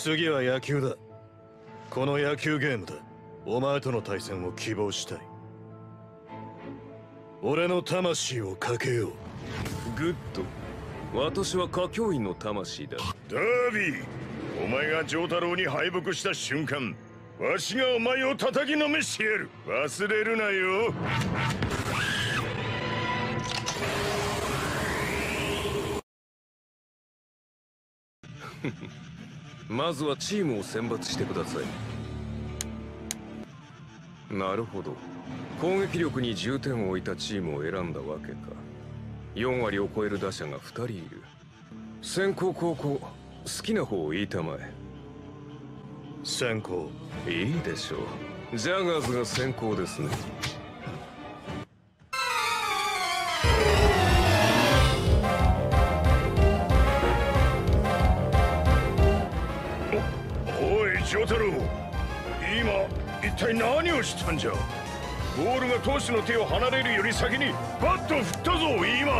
次は野球だ。この野球ゲームだ。お前との対戦を希望したい。俺の魂をかけよう。グッド。私は華教員の魂だ。ダービー、お前が丈太郎に敗北した瞬間、わしがお前を叩きのめしてやる。忘れるなよ。まずはチームを選抜してください。なるほど。攻撃力に重点を置いたチームを選んだわけか。4割を超える打者が2人いる。先攻後攻、好きな方を言いたまえ。先攻。いいでしょう。ジャガーズが先攻ですね。おい丈太郎、今一体何をしたんじゃ。ボールが投手の手を離れるより先にバットを振ったぞ。今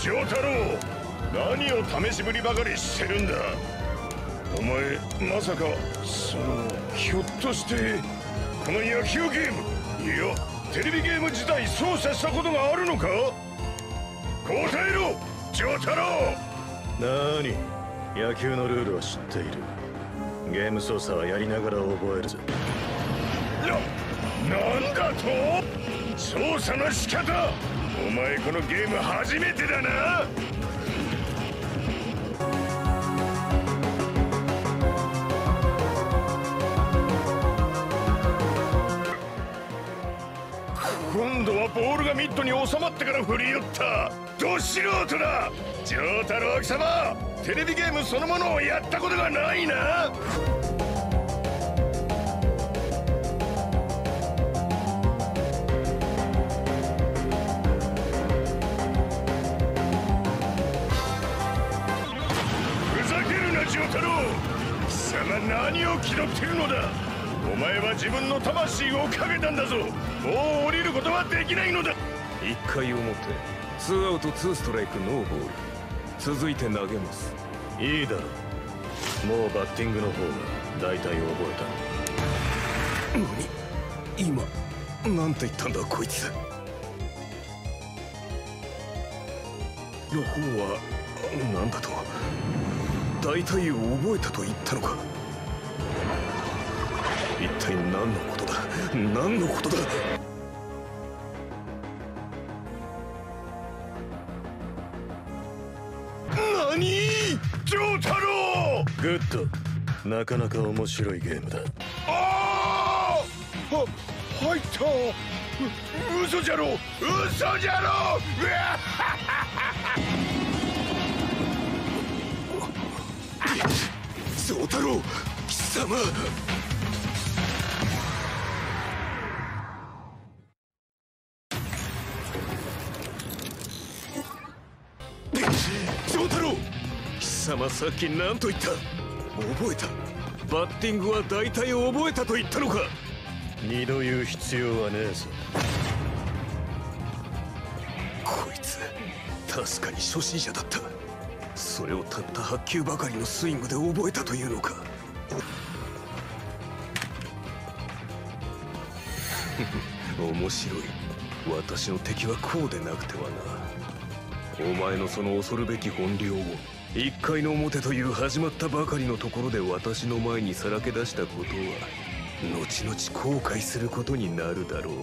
丈太郎、何を試しぶりばかりしてるんだ。お前まさかひょっとしてこの野球ゲーム、いやテレビゲーム自体操作したことがあるのか。答えろ丈太郎。なに、野球のルールは知っている。ゲーム操作はやりながら覚えるぜ。なんだと。操作の仕方、お前このゲーム初めてだな。今度はボールがミットに収まってから振り寄った。ど素人だ丈太郎。貴様、テレビゲームそのものをやったことがないな。何を気取ってるのだ。お前は自分の魂をかけたんだぞ。もう降りることはできないのだ。1回表、2アウト2ストライクノーボール。続いて投げます。いいだろう、もうバッティングの方が大体覚えた。何、今なんて言ったんだこいつ。の方は何だと。大体覚えたと言ったのか。一体何のことだ、何のことだ。何、丈太郎。グッド。なかなか面白いゲームだ。ああ、入った。嘘じゃろ、嘘じゃろ。丈太郎、貴様。さっき何と言った。覚えた。バッティングは大体覚えたと言ったのか。二度言う必要はねえぞ。こいつ確かに初心者だった。それをたった8球ばかりのスイングで覚えたというのか。面白い。私の敵はこうでなくてはな。お前のその恐るべき本領を1回の表という始まったばかりのところで私の前にさらけ出したことは後々後悔することになるだろう。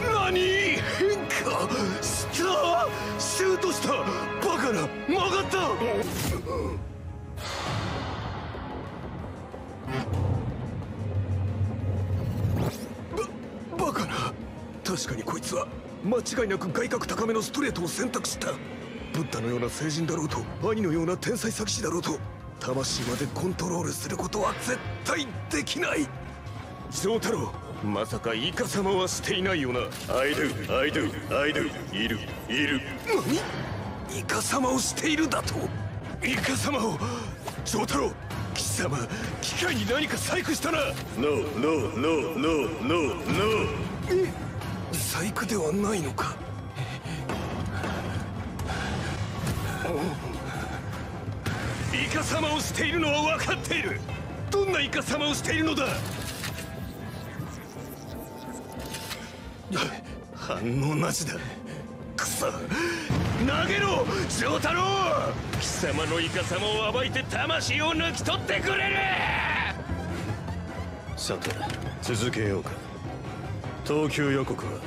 何、変化した、シュートした、バカな、曲がった。確かにこいつは間違いなく外角高めのストレートを選択した。ブッダのような聖人だろうと、兄のような天才策士だろうと、魂までコントロールすることは絶対できない。丈太郎、まさかイカ様はしていないよな。I do いる。何、イカ様をしているだと？イカ様を？丈太郎、貴様、機械に何か細工したな。 No え、細工ではないのか。イカ様をしているのは分かっている。どんなイカ様をしているのだ。反応なしだ。くそ、投げろ丈太郎。貴様のイカ様を暴いて魂を抜き取ってくれる。さて続けようか。投球予告は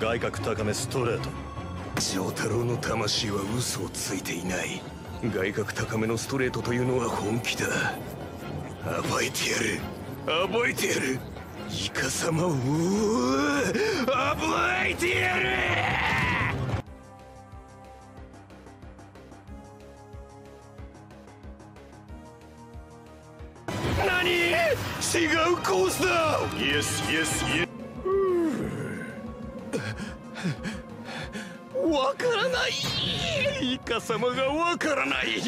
外角高めストレート。丈太郎の魂は嘘をついていない。外角高めのストレートというのは本気だ。暴いてやる。イカ様を暴いてやる。何、違うコースだ。イエス。わからない。イカ様がわからない。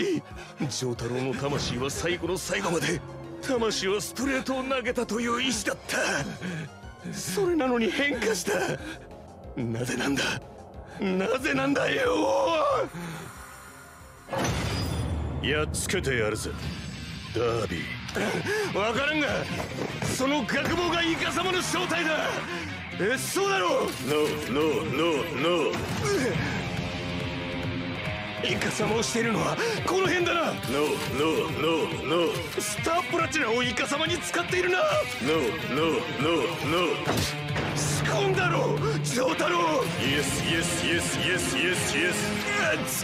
丈太郎の魂は最後の最後まで、魂はストレートを投げたという意志だった。それなのに変化した。なぜなんだよ。やっつけてやるぜダービー。わからんがその学帽がイカ様の正体だ。え、そうだろう。No イカ様をしているのはこの辺だな。No スタープラチナをイカ様に使っているな。No 仕込んだろ丈太郎。Yes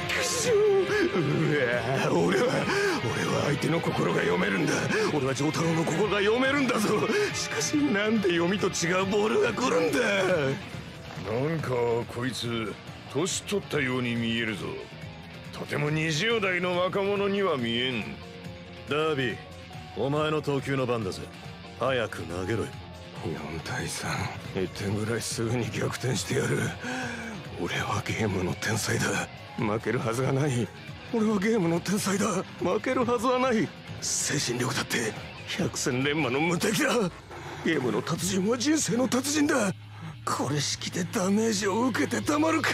くしょう。俺は相手の心が読めるんだ。俺は丈太郎の心が読めるんだぞ。しかしなんで読みと違うボールが来るんだ。なんかこいつ年取ったように見えるぞ。とても20代の若者には見えん。ダービー、お前の投球の番だぜ。早く投げろよ。4対3、1点ぐらいすぐに逆転してやる。俺はゲームの天才だ。負けるはずがない。俺はゲームの天才だ。負けるはずはない。精神力だって百戦錬磨の無敵だ。ゲームの達人は人生の達人だ。これしきでダメージを受けてたまるか。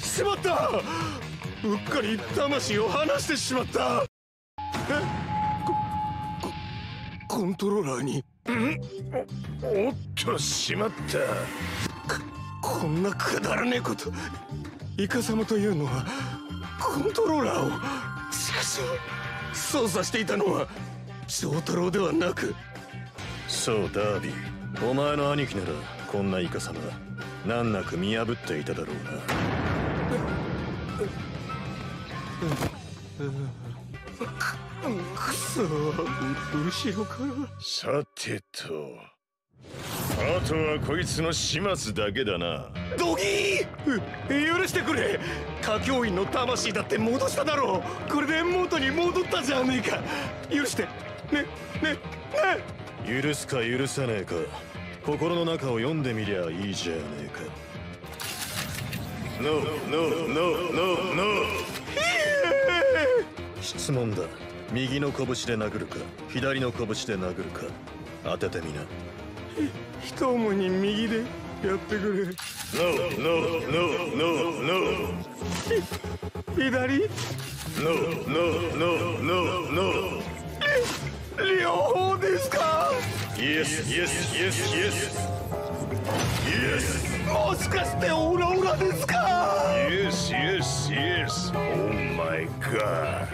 しまった。うっかり魂を離してしまった。コントローラーにおっとしまった。こんなくだらねえこと。イカ様というのはコントローラーを、しかし操作していたのは丈太郎ではなく。そうダービー、お前の兄貴ならこんなイカ様難なく見破っていただろうな。くそ、後ろから。さてとあとはこいつの始末だけだな。ドギー、許してくれ。歌教員の魂だって戻しただろう。これで元に戻ったじゃねえか。許してね。許すか許さねえか、心の中を読んでみりゃいいじゃねえか。No 質問だ。右の拳で殴るか左の拳で殴るか当ててみな。一主に右でやってくれ。No 左 No 両方ですか。Yes もしかしてオラオラですか。Yes オーマイガー。